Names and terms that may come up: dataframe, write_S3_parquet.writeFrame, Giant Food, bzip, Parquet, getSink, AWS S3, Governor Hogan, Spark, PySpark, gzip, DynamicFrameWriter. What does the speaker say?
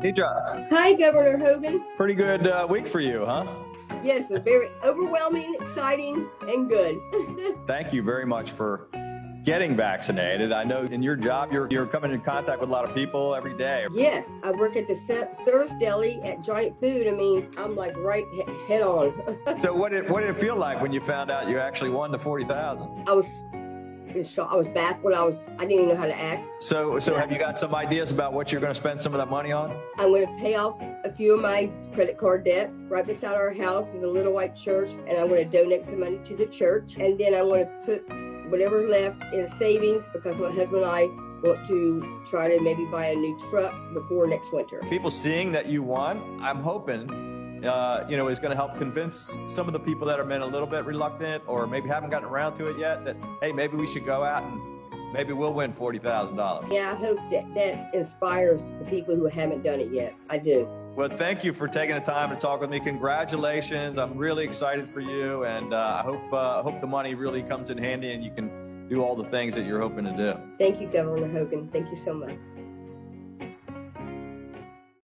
Hey, Josh. Hi, Governor Hogan. Pretty good week for you, huh? Yes, very overwhelming, exciting, and good. Thank you very much for getting vaccinated. I know in your job, you're coming in contact with a lot of people every day. Yes, I work at the service deli at Giant Food. I mean, I'm like right head on. So what did it feel like when you found out you actually won the 40,000? I was baffled. I didn't even know how to act. So have you got some ideas about what you're going to spend some of that money on? I'm going to pay off a few of my credit card debts. Right beside our house is a little white church, and I'm going to donate some money to the church. And then I'm going to put whatever's left in savings, because my husband and I want to try to maybe buy a new truck before next winter. People seeing that you won, I'm hoping, is going to help convince some of the people that have been a little bit reluctant or maybe haven't gotten around to it yet that, hey, maybe we should go out and maybe we'll win $40,000. Yeah, I hope that inspires the people who haven't done it yet. I do. Well, thank you for taking the time to talk with me. Congratulations. I'm really excited for you, and I hope the money really comes in handy and you can do all the things that you're hoping to do. Thank you, Governor Hogan. Thank you so much.